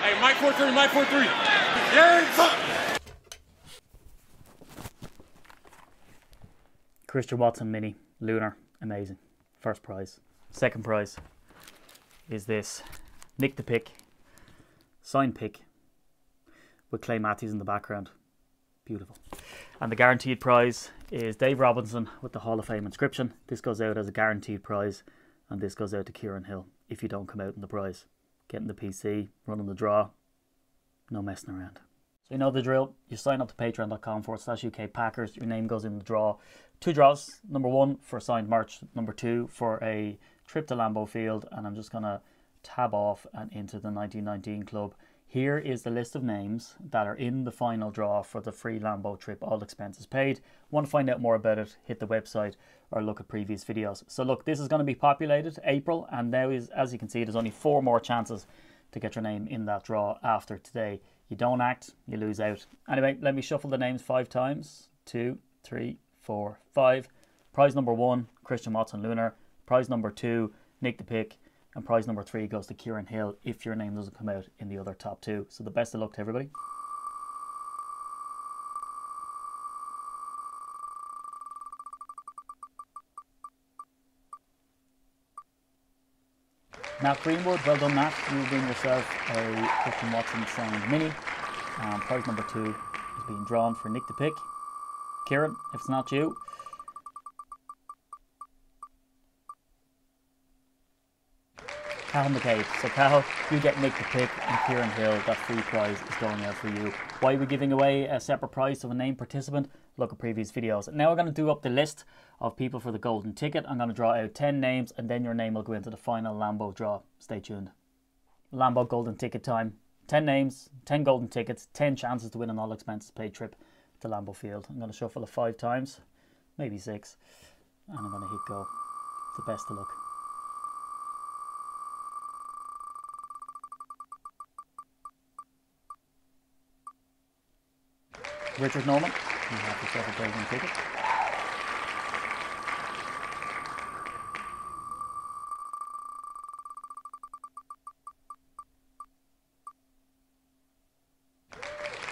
Hey, Mike 43, Mike 43. Christian Watson Mini, Lunar, amazing. First prize. Second prize is this Nick the Pick, signed pick with Clay Matthews in the background. Beautiful. And the guaranteed prize is Dave Robinson with the Hall of Fame inscription. This goes out as a guaranteed prize, and this goes out to Kieran Hill if you don't come out in the prize. Getting the PC, running the draw, no messing around. So you know the drill. You sign up to patreon.com/UK Packers. Your name goes in the draw. Two draws. Number one for signed merch. Number two for a trip to Lambeau Field. And I'm just going to tab off and into the 1919 Club. Here is the list of names that are in the final draw for the free Lambeau trip, all expenses paid. Want to find out more about it, hit the website or look at previous videos. So look, this is going to be populated April, and now is, as you can see, there's only 4 more chances to get your name in that draw after today. You don't act, you lose out. Anyway, let me shuffle the names 5 times. 2, 3, 4, 5. Prize number 1, Christian Watson Lunar. Prize number 2, Nick the Pick. And prize number 3 goes to Kieran Hill if your name doesn't come out in the other top 2. So the best of luck to everybody. Matt Greenwood, well done Matt. You win yourself a Christian Watson signed mini. And prize number 2 is being drawn for Nick the Pick. Kieran, if it's not you, Cahill McCabe. So Cahill, you get Nick the Pick and Kieran Hill. That free prize is going out for you. Why are we giving away a separate prize to a named participant? Look at previous videos. Now we're going to do up the list of people for the golden ticket. I'm going to draw out 10 names and then your name will go into the final Lambeau draw. Stay tuned. Lambeau golden ticket time. 10 names, 10 golden tickets, 10 chances to win an all expenses paid trip to Lambeau Field. I'm going to shuffle it 5 times, maybe 6, and I'm going to hit go. It's the best of luck. Richard Norman, you have yourself a golden ticket.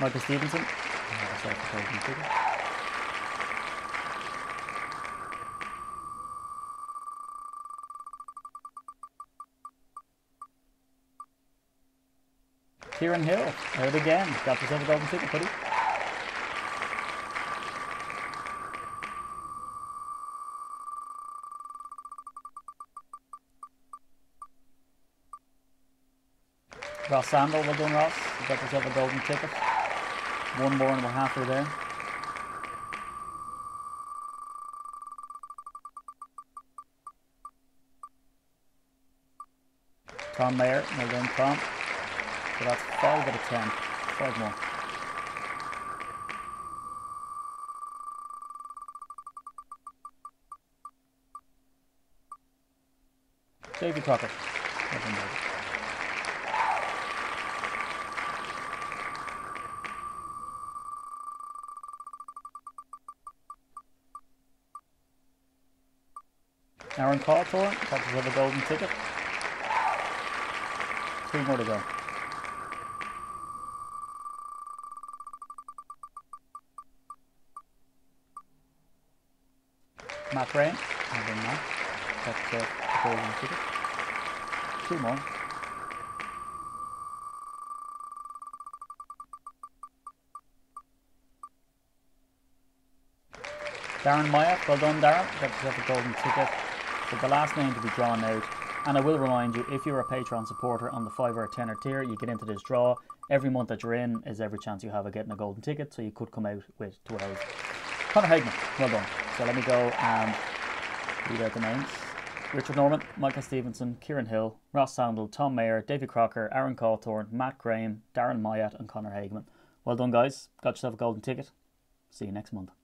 Marcus Stevenson, you have yourself a golden ticket. Kieran Hill, out again, got yourself a golden ticket, buddy. Ross Sandel, well done Ross, you got yourself a golden ticket. One more and we're halfway there. Tom Mayer, well done Tom. So that's 5 out of 10, 5 more. David Crocker, well done David. Aaron Carter, got yourself a golden ticket. 3 more to go. Matt Graham, got yourself a golden ticket. 2 more. Darren Myatt, well done Darren, got yourself a golden ticket. So the last name to be drawn out, and I will remind you, if you're a Patreon supporter on the 5 or a 10 or tier, you get into this draw. Every month that you're in is every chance you have of getting a golden ticket, so you could come out with 12. Connor Hagman, well done. So let me go and read out the names. Richard Norman, Michael Stevenson, Kieran Hill, Ross Sandel, Tom Mayer, David Crocker, Aaron Cawthorn, Matt Graham, Darren Myatt and Connor Hagman. Well done guys, got yourself a golden ticket. See you next month.